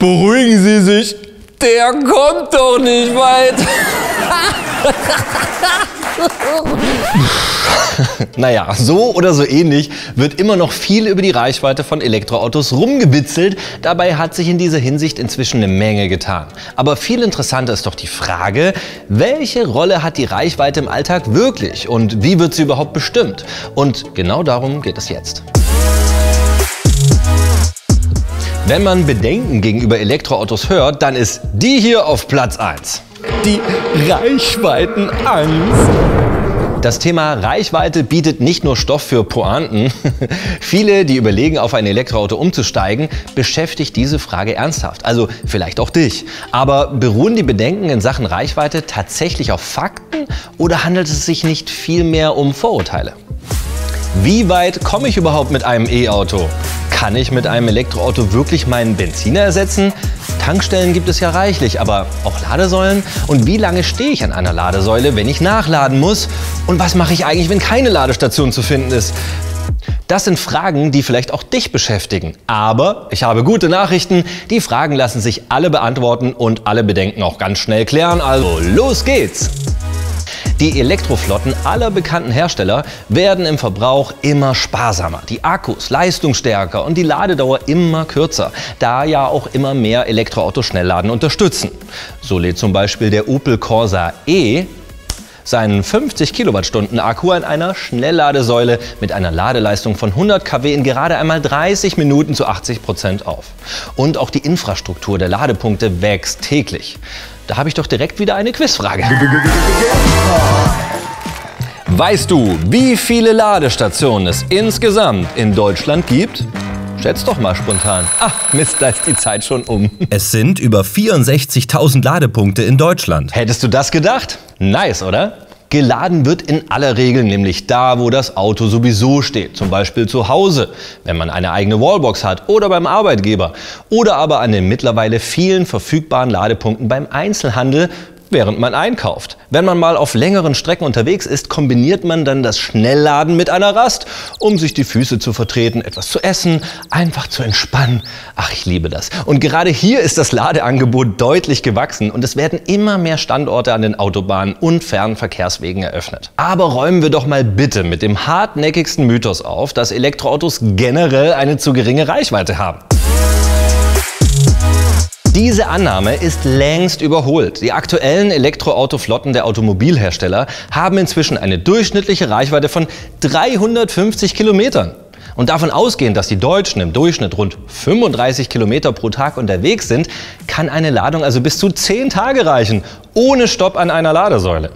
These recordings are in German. Beruhigen Sie sich, der kommt doch nicht weit. Naja, so oder so ähnlich wird immer noch viel über die Reichweite von Elektroautos rumgewitzelt. Dabei hat sich in dieser Hinsicht inzwischen eine Menge getan. Aber viel interessanter ist doch die Frage, welche Rolle hat die Reichweite im Alltag wirklich und wie wird sie überhaupt bestimmt? Und genau darum geht es jetzt. Wenn man Bedenken gegenüber Elektroautos hört, dann ist die hier auf Platz 1. Die Reichweitenangst. Das Thema Reichweite bietet nicht nur Stoff für Pointen. Viele, die überlegen, auf ein Elektroauto umzusteigen, beschäftigt diese Frage ernsthaft. Also vielleicht auch dich. Aber beruhen die Bedenken in Sachen Reichweite tatsächlich auf Fakten oder handelt es sich nicht vielmehr um Vorurteile? Wie weit komme ich überhaupt mit einem E-Auto? Kann ich mit einem Elektroauto wirklich meinen Benziner ersetzen? Tankstellen gibt es ja reichlich, aber auch Ladesäulen? Und wie lange stehe ich an einer Ladesäule, wenn ich nachladen muss? Und was mache ich eigentlich, wenn keine Ladestation zu finden ist? Das sind Fragen, die vielleicht auch dich beschäftigen. Aber ich habe gute Nachrichten. Die Fragen lassen sich alle beantworten und alle Bedenken auch ganz schnell klären. Also los geht's! Die Elektroflotten aller bekannten Hersteller werden im Verbrauch immer sparsamer, die Akkus leistungsstärker und die Ladedauer immer kürzer, da ja auch immer mehr Elektroautos Schnellladen unterstützen. So lädt zum Beispiel der Opel Corsa E seinen 50 Kilowattstunden Akku an einer Schnellladesäule mit einer Ladeleistung von 100 kW in gerade einmal 30 Minuten zu 80% auf. Und auch die Infrastruktur der Ladepunkte wächst täglich. Da habe ich doch direkt wieder eine Quizfrage. Weißt du, wie viele Ladestationen es insgesamt in Deutschland gibt? Schätzt doch mal spontan. Ach Mist, da ist die Zeit schon um. Es sind über 64.000 Ladepunkte in Deutschland. Hättest du das gedacht? Nice, oder? Geladen wird in aller Regel nämlich da, wo das Auto sowieso steht, zum Beispiel zu Hause, wenn man eine eigene Wallbox hat oder beim Arbeitgeber oder aber an den mittlerweile vielen verfügbaren Ladepunkten beim Einzelhandel, während man einkauft. Wenn man mal auf längeren Strecken unterwegs ist, kombiniert man dann das Schnellladen mit einer Rast, um sich die Füße zu vertreten, etwas zu essen, einfach zu entspannen. Ach, ich liebe das. Und gerade hier ist das Ladeangebot deutlich gewachsen und es werden immer mehr Standorte an den Autobahnen und Fernverkehrswegen eröffnet. Aber räumen wir doch mal bitte mit dem hartnäckigsten Mythos auf, dass Elektroautos generell eine zu geringe Reichweite haben. Diese Annahme ist längst überholt. Die aktuellen Elektroautoflotten der Automobilhersteller haben inzwischen eine durchschnittliche Reichweite von 350 Kilometern. Und davon ausgehend, dass die Deutschen im Durchschnitt rund 35 Kilometer pro Tag unterwegs sind, kann eine Ladung also bis zu 10 Tage reichen, ohne Stopp an einer Ladesäule.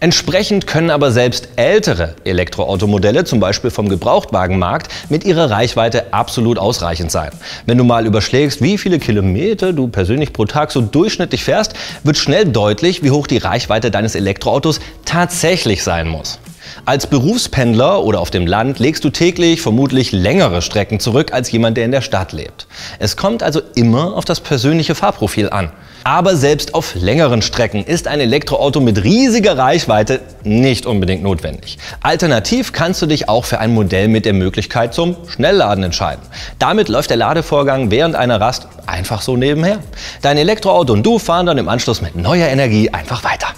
Entsprechend können aber selbst ältere Elektroautomodelle, zum Beispiel vom Gebrauchtwagenmarkt, mit ihrer Reichweite absolut ausreichend sein. Wenn du mal überschlägst, wie viele Kilometer du persönlich pro Tag so durchschnittlich fährst, wird schnell deutlich, wie hoch die Reichweite deines Elektroautos tatsächlich sein muss. Als Berufspendler oder auf dem Land legst du täglich vermutlich längere Strecken zurück als jemand, der in der Stadt lebt. Es kommt also immer auf das persönliche Fahrprofil an. Aber selbst auf längeren Strecken ist ein Elektroauto mit riesiger Reichweite nicht unbedingt notwendig. Alternativ kannst du dich auch für ein Modell mit der Möglichkeit zum Schnellladen entscheiden. Damit läuft der Ladevorgang während einer Rast einfach so nebenher. Dein Elektroauto und du fahren dann im Anschluss mit neuer Energie einfach weiter.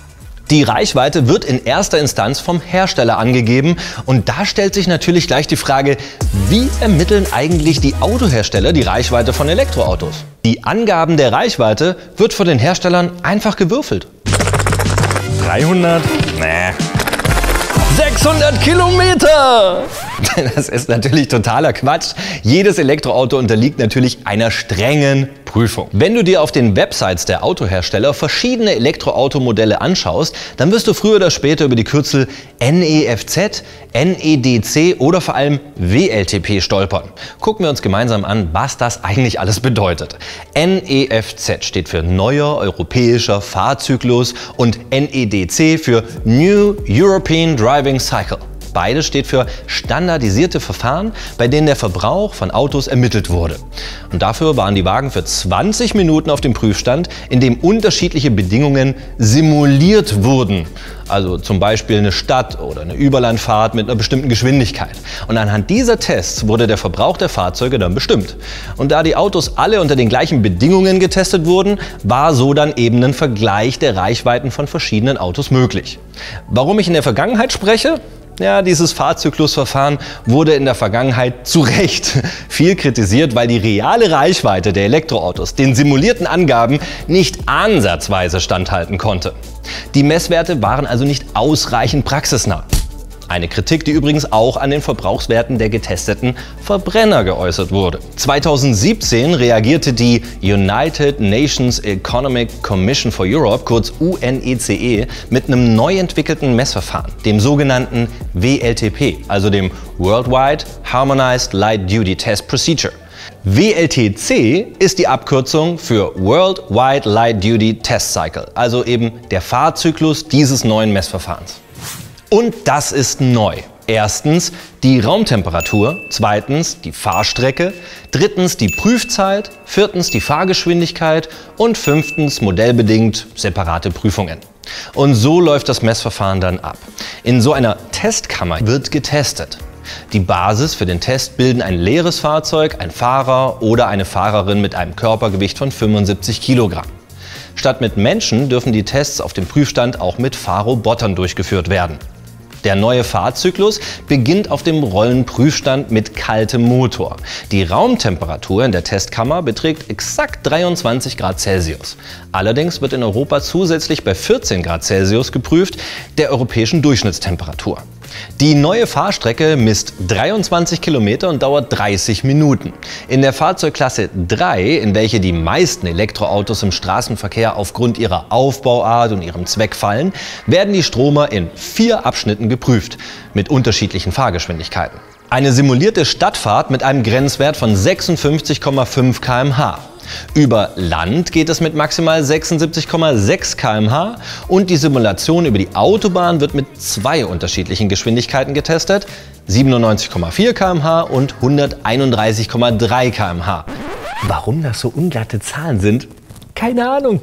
Die Reichweite wird in erster Instanz vom Hersteller angegeben und da stellt sich natürlich gleich die Frage, wie ermitteln eigentlich die Autohersteller die Reichweite von Elektroautos? Die Angaben der Reichweite wird von den Herstellern einfach gewürfelt. 300? Nee. 600 Kilometer! Das ist natürlich totaler Quatsch. Jedes Elektroauto unterliegt natürlich einer strengen Prüfung. Wenn du dir auf den Websites der Autohersteller verschiedene Elektroautomodelle anschaust, dann wirst du früher oder später über die Kürzel NEFZ, NEDC oder vor allem WLTP stolpern. Gucken wir uns gemeinsam an, was das eigentlich alles bedeutet. NEFZ steht für Neuer Europäischer Fahrzyklus und NEDC für New European Driving Cycle. Beides steht für standardisierte Verfahren, bei denen der Verbrauch von Autos ermittelt wurde. Und dafür waren die Wagen für 20 Minuten auf dem Prüfstand, in dem unterschiedliche Bedingungen simuliert wurden. Also zum Beispiel eine Stadt oder eine Überlandfahrt mit einer bestimmten Geschwindigkeit. Und anhand dieser Tests wurde der Verbrauch der Fahrzeuge dann bestimmt. Und da die Autos alle unter den gleichen Bedingungen getestet wurden, war so dann eben ein Vergleich der Reichweiten von verschiedenen Autos möglich. Warum ich in der Vergangenheit spreche? Ja, dieses Fahrzyklusverfahren wurde in der Vergangenheit zu Recht viel kritisiert, weil die reale Reichweite der Elektroautos den simulierten Angaben nicht ansatzweise standhalten konnte. Die Messwerte waren also nicht ausreichend praxisnah. Eine Kritik, die übrigens auch an den Verbrauchswerten der getesteten Verbrenner geäußert wurde. 2017 reagierte die United Nations Economic Commission for Europe, kurz UNECE, mit einem neu entwickelten Messverfahren, dem sogenannten WLTP, also dem Worldwide Harmonized Light Duty Test Procedure. WLTC ist die Abkürzung für Worldwide Light Duty Test Cycle, also eben der Fahrzyklus dieses neuen Messverfahrens. Und das ist neu. Erstens die Raumtemperatur, zweitens die Fahrstrecke, drittens die Prüfzeit, viertens die Fahrgeschwindigkeit und fünftens modellbedingt separate Prüfungen. Und so läuft das Messverfahren dann ab. In so einer Testkammer wird getestet. Die Basis für den Test bilden ein leeres Fahrzeug, ein Fahrer oder eine Fahrerin mit einem Körpergewicht von 75 Kilogramm. Statt mit Menschen dürfen die Tests auf dem Prüfstand auch mit Fahrrobotern durchgeführt werden. Der neue Fahrzyklus beginnt auf dem Rollenprüfstand mit kaltem Motor. Die Raumtemperatur in der Testkammer beträgt exakt 23 Grad Celsius. Allerdings wird in Europa zusätzlich bei 14 Grad Celsius geprüft, der europäischen Durchschnittstemperatur. Die neue Fahrstrecke misst 23 Kilometer und dauert 30 Minuten. In der Fahrzeugklasse 3, in welche die meisten Elektroautos im Straßenverkehr aufgrund ihrer Aufbauart und ihrem Zweck fallen, werden die Stromer in 4 Abschnitten geprüft, mit unterschiedlichen Fahrgeschwindigkeiten. Eine simulierte Stadtfahrt mit einem Grenzwert von 56,5 km/h. Über Land geht es mit maximal 76,6 km/h und die Simulation über die Autobahn wird mit 2 unterschiedlichen Geschwindigkeiten getestet, 97,4 km/h und 131,3 km/h. Warum das so unglatte Zahlen sind? Keine Ahnung.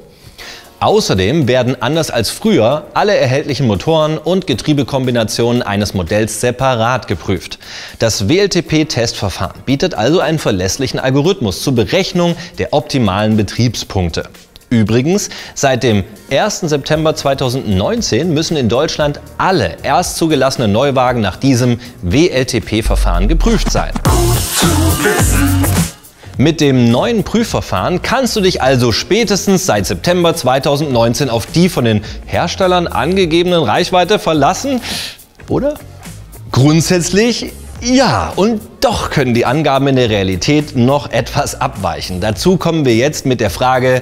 Außerdem werden anders als früher alle erhältlichen Motoren und Getriebekombinationen eines Modells separat geprüft. Das WLTP-Testverfahren bietet also einen verlässlichen Algorithmus zur Berechnung der optimalen Betriebspunkte. Übrigens, seit dem 1. September 2019 müssen in Deutschland alle erst zugelassenen Neuwagen nach diesem WLTP-Verfahren geprüft sein. Mit dem neuen Prüfverfahren kannst du dich also spätestens seit September 2019 auf die von den Herstellern angegebenen Reichweite verlassen, oder? Grundsätzlich ja, und doch können die Angaben in der Realität noch etwas abweichen. Dazu kommen wir jetzt mit der Frage,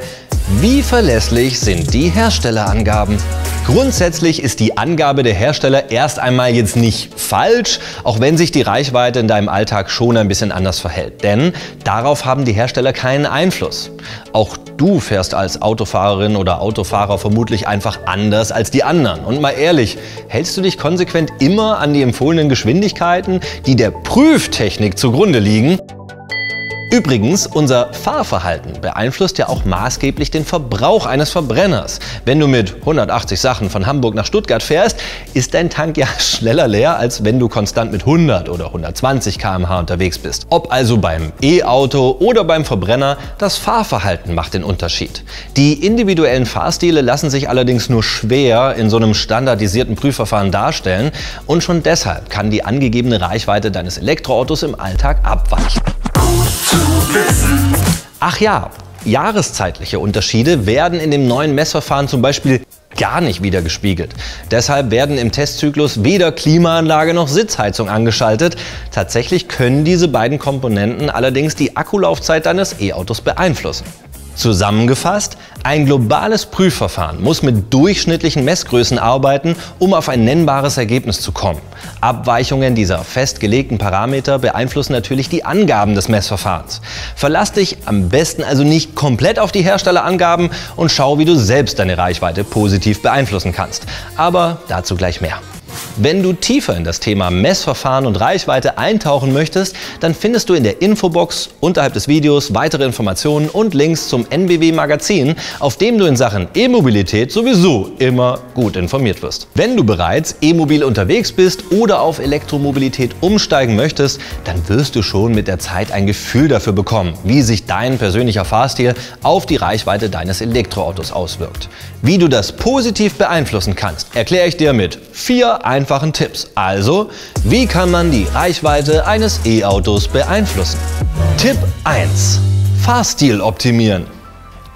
wie verlässlich sind die Herstellerangaben? Grundsätzlich ist die Angabe der Hersteller erst einmal jetzt nicht falsch, auch wenn sich die Reichweite in deinem Alltag schon ein bisschen anders verhält. Denn darauf haben die Hersteller keinen Einfluss. Auch du fährst als Autofahrerin oder Autofahrer vermutlich einfach anders als die anderen. Und mal ehrlich, hältst du dich konsequent immer an die empfohlenen Geschwindigkeiten, die der Prüftechnik zugrunde liegen? Übrigens, unser Fahrverhalten beeinflusst ja auch maßgeblich den Verbrauch eines Verbrenners. Wenn du mit 180 Sachen von Hamburg nach Stuttgart fährst, ist dein Tank ja schneller leer, als wenn du konstant mit 100 oder 120 km/h unterwegs bist. Ob also beim E-Auto oder beim Verbrenner, das Fahrverhalten macht den Unterschied. Die individuellen Fahrstile lassen sich allerdings nur schwer in so einem standardisierten Prüfverfahren darstellen und schon deshalb kann die angegebene Reichweite deines Elektroautos im Alltag abweichen. Ach ja, jahreszeitliche Unterschiede werden in dem neuen Messverfahren zum Beispiel gar nicht wiedergespiegelt. Deshalb werden im Testzyklus weder Klimaanlage noch Sitzheizung angeschaltet. Tatsächlich können diese beiden Komponenten allerdings die Akkulaufzeit deines E-Autos beeinflussen. Zusammengefasst, ein globales Prüfverfahren muss mit durchschnittlichen Messgrößen arbeiten, um auf ein nennbares Ergebnis zu kommen. Abweichungen dieser festgelegten Parameter beeinflussen natürlich die Angaben des Messverfahrens. Verlass dich am besten also nicht komplett auf die Herstellerangaben und schau, wie du selbst deine Reichweite positiv beeinflussen kannst. Aber dazu gleich mehr. Wenn du tiefer in das Thema Messverfahren und Reichweite eintauchen möchtest, dann findest du in der Infobox unterhalb des Videos weitere Informationen und Links zum NBW-Magazin, auf dem du in Sachen E-Mobilität sowieso immer gut informiert wirst. Wenn du bereits e-mobil unterwegs bist oder auf Elektromobilität umsteigen möchtest, dann wirst du schon mit der Zeit ein Gefühl dafür bekommen, wie sich dein persönlicher Fahrstil auf die Reichweite deines Elektroautos auswirkt. Wie du das positiv beeinflussen kannst, erkläre ich dir mit 4 einfachen Tipps. Also, wie kann man die Reichweite eines E-Autos beeinflussen? Tipp 1: Fahrstil optimieren.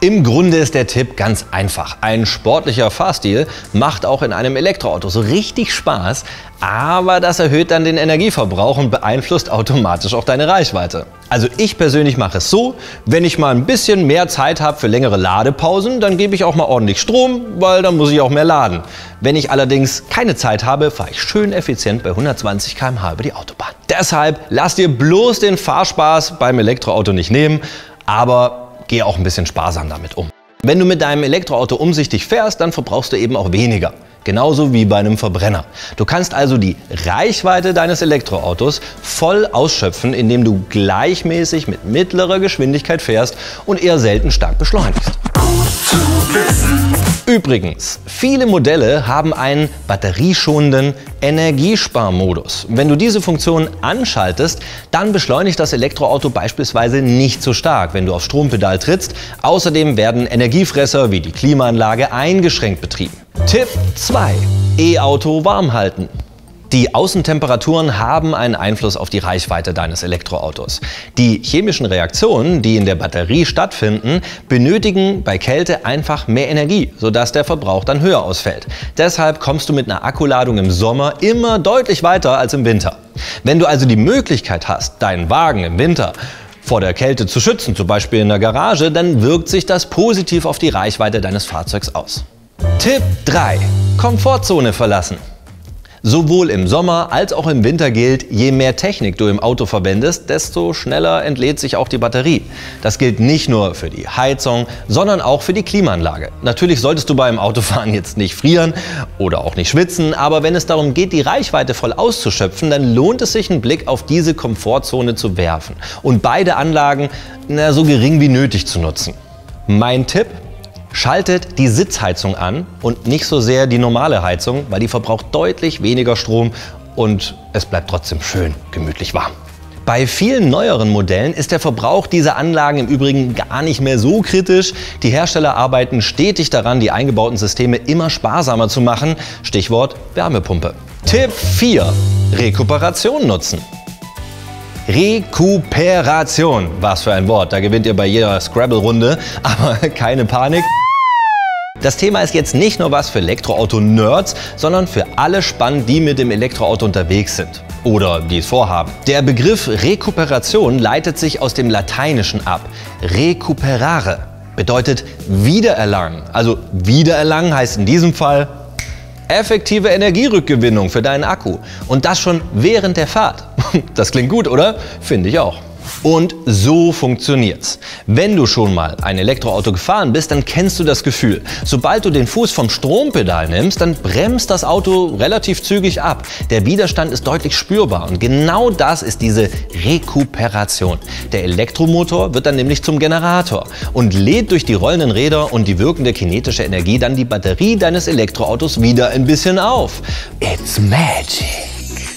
Im Grunde ist der Tipp ganz einfach. Ein sportlicher Fahrstil macht auch in einem Elektroauto so richtig Spaß, aber das erhöht dann den Energieverbrauch und beeinflusst automatisch auch deine Reichweite. Also ich persönlich mache es so, wenn ich mal ein bisschen mehr Zeit habe für längere Ladepausen, dann gebe ich auch mal ordentlich Strom, weil dann muss ich auch mehr laden. Wenn ich allerdings keine Zeit habe, fahre ich schön effizient bei 120 km/h über die Autobahn. Deshalb lass dir bloß den Fahrspaß beim Elektroauto nicht nehmen, aber geh auch ein bisschen sparsam damit um. Wenn du mit deinem Elektroauto umsichtig fährst, dann verbrauchst du eben auch weniger. Genauso wie bei einem Verbrenner. Du kannst also die Reichweite deines Elektroautos voll ausschöpfen, indem du gleichmäßig mit mittlerer Geschwindigkeit fährst und eher selten stark beschleunigst. Übrigens, viele Modelle haben einen batterieschonenden Energiesparmodus. Wenn du diese Funktion anschaltest, dann beschleunigt das Elektroauto beispielsweise nicht so stark, wenn du aufs Strompedal trittst. Außerdem werden Energiefresser wie die Klimaanlage eingeschränkt betrieben. Tipp 2: E-Auto warm halten. Die Außentemperaturen haben einen Einfluss auf die Reichweite deines Elektroautos. Die chemischen Reaktionen, die in der Batterie stattfinden, benötigen bei Kälte einfach mehr Energie, sodass der Verbrauch dann höher ausfällt. Deshalb kommst du mit einer Akkuladung im Sommer immer deutlich weiter als im Winter. Wenn du also die Möglichkeit hast, deinen Wagen im Winter vor der Kälte zu schützen, zum Beispiel in der Garage, dann wirkt sich das positiv auf die Reichweite deines Fahrzeugs aus. Tipp 3: Komfortzone verlassen. Sowohl im Sommer als auch im Winter gilt, je mehr Technik du im Auto verwendest, desto schneller entlädt sich auch die Batterie. Das gilt nicht nur für die Heizung, sondern auch für die Klimaanlage. Natürlich solltest du beim Autofahren jetzt nicht frieren oder auch nicht schwitzen, aber wenn es darum geht, die Reichweite voll auszuschöpfen, dann lohnt es sich, einen Blick auf diese Komfortzone zu werfen und beide Anlagen so gering wie nötig zu nutzen. Mein Tipp: Schaltet die Sitzheizung an und nicht so sehr die normale Heizung, weil die verbraucht deutlich weniger Strom und es bleibt trotzdem schön gemütlich warm. Bei vielen neueren Modellen ist der Verbrauch dieser Anlagen im Übrigen gar nicht mehr so kritisch. Die Hersteller arbeiten stetig daran, die eingebauten Systeme immer sparsamer zu machen. Stichwort Wärmepumpe. Tipp 4: Rekuperation nutzen. Rekuperation. Was für ein Wort, da gewinnt ihr bei jeder Scrabble-Runde, aber keine Panik. Das Thema ist jetzt nicht nur was für Elektroauto-Nerds, sondern für alle spannend, die mit dem Elektroauto unterwegs sind oder die es vorhaben. Der Begriff Rekuperation leitet sich aus dem Lateinischen ab. Recuperare bedeutet wiedererlangen. Also wiedererlangen heißt in diesem Fall effektive Energierückgewinnung für deinen Akku. Und das schon während der Fahrt. Das klingt gut, oder? Finde ich auch. Und so funktioniert's. Wenn du schon mal ein Elektroauto gefahren bist, dann kennst du das Gefühl. Sobald du den Fuß vom Strompedal nimmst, dann bremst das Auto relativ zügig ab. Der Widerstand ist deutlich spürbar und genau das ist diese Rekuperation. Der Elektromotor wird dann nämlich zum Generator und lädt durch die rollenden Räder und die wirkende kinetische Energie dann die Batterie deines Elektroautos wieder ein bisschen auf. It's magic.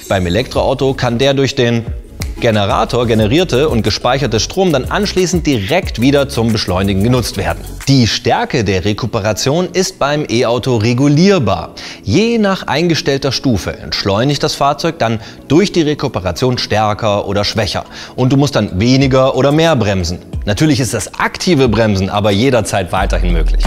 Beim Elektroauto kann der durch den Generator generierte und gespeicherte Strom dann anschließend direkt wieder zum Beschleunigen genutzt werden. Die Stärke der Rekuperation ist beim E-Auto regulierbar. Je nach eingestellter Stufe entschleunigt das Fahrzeug dann durch die Rekuperation stärker oder schwächer und du musst dann weniger oder mehr bremsen. Natürlich ist das aktive Bremsen aber jederzeit weiterhin möglich.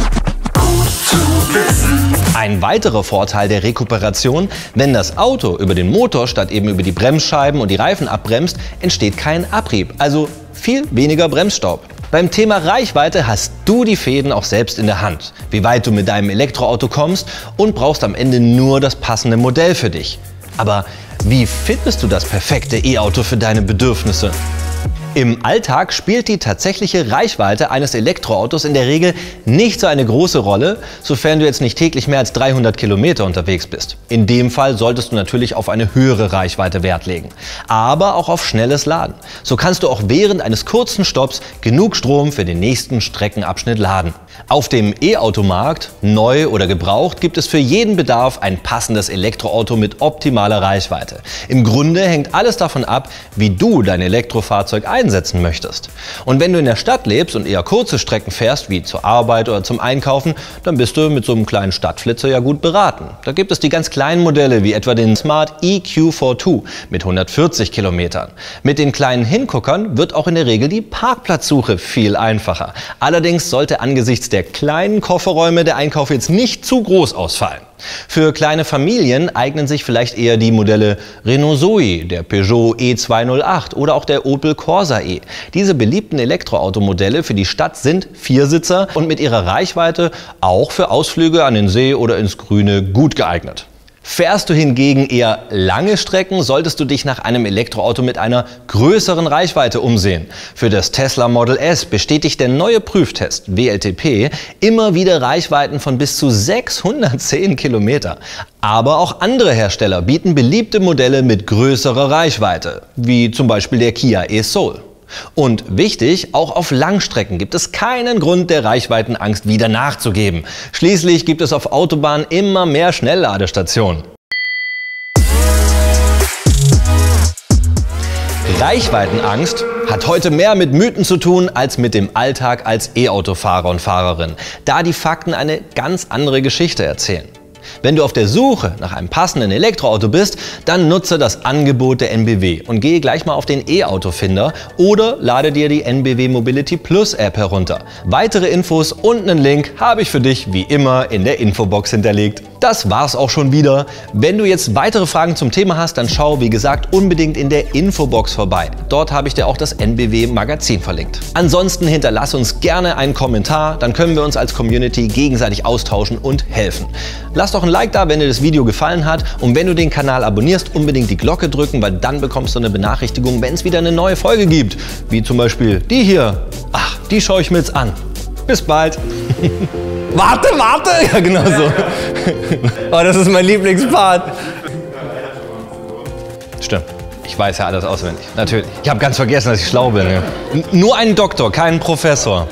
Ein weiterer Vorteil der Rekuperation: Wenn das Auto über den Motor statt eben über die Bremsscheiben und die Reifen abbremst, entsteht kein Abrieb, also viel weniger Bremsstaub. Beim Thema Reichweite hast du die Fäden auch selbst in der Hand, wie weit du mit deinem Elektroauto kommst und brauchst am Ende nur das passende Modell für dich. Aber wie findest du das perfekte E-Auto für deine Bedürfnisse? Im Alltag spielt die tatsächliche Reichweite eines Elektroautos in der Regel nicht so eine große Rolle, sofern du jetzt nicht täglich mehr als 300 Kilometer unterwegs bist. In dem Fall solltest du natürlich auf eine höhere Reichweite Wert legen, aber auch auf schnelles Laden. So kannst du auch während eines kurzen Stopps genug Strom für den nächsten Streckenabschnitt laden. Auf dem E-Automarkt, neu oder gebraucht, gibt es für jeden Bedarf ein passendes Elektroauto mit optimaler Reichweite. Im Grunde hängt alles davon ab, wie du dein Elektrofahrzeug einsetzen möchtest. Und wenn du in der Stadt lebst und eher kurze Strecken fährst, wie zur Arbeit oder zum Einkaufen, dann bist du mit so einem kleinen Stadtflitzer ja gut beraten. Da gibt es die ganz kleinen Modelle, wie etwa den Smart EQ42 mit 140 Kilometern. Mit den kleinen Hinguckern wird auch in der Regel die Parkplatzsuche viel einfacher. Allerdings sollte angesichts der kleinen Kofferräume der Einkauf jetzt nicht zu groß ausfallen. Für kleine Familien eignen sich vielleicht eher die Modelle Renault Zoe, der Peugeot E208 oder auch der Opel Corsa E. Diese beliebten Elektroautomodelle für die Stadt sind Viersitzer und mit ihrer Reichweite auch für Ausflüge an den See oder ins Grüne gut geeignet. Fährst du hingegen eher lange Strecken, solltest du dich nach einem Elektroauto mit einer größeren Reichweite umsehen. Für das Tesla Model S bestätigt der neue Prüftest WLTP immer wieder Reichweiten von bis zu 610 Kilometer. Aber auch andere Hersteller bieten beliebte Modelle mit größerer Reichweite, wie zum Beispiel der Kia e-Soul. Und wichtig, auch auf Langstrecken gibt es keinen Grund, der Reichweitenangst wieder nachzugeben. Schließlich gibt es auf Autobahnen immer mehr Schnellladestationen. Reichweitenangst hat heute mehr mit Mythen zu tun als mit dem Alltag als E-Autofahrer und Fahrerin, da die Fakten eine ganz andere Geschichte erzählen. Wenn du auf der Suche nach einem passenden Elektroauto bist, dann nutze das Angebot der EnBW und gehe gleich mal auf den E-Auto-Finder oder lade dir die EnBW Mobility Plus App herunter. Weitere Infos und einen Link habe ich für dich wie immer in der Infobox hinterlegt. Das war's auch schon wieder. Wenn du jetzt weitere Fragen zum Thema hast, dann schau wie gesagt unbedingt in der Infobox vorbei. Dort habe ich dir auch das EnBW Magazin verlinkt. Ansonsten hinterlass uns gerne einen Kommentar, dann können wir uns als Community gegenseitig austauschen und helfen. Lass doch ein Like da, wenn dir das Video gefallen hat, und wenn du den Kanal abonnierst, unbedingt die Glocke drücken, weil dann bekommst du eine Benachrichtigung, wenn es wieder eine neue Folge gibt, wie zum Beispiel die hier. Ach, die schaue ich mir jetzt an. Bis bald. Warte! Ja, genau so. Oh, das ist mein Lieblingspart. Stimmt. Ich weiß ja alles auswendig. Natürlich. Ich habe ganz vergessen, dass ich schlau bin. Ja. Nur ein Doktor, kein Professor.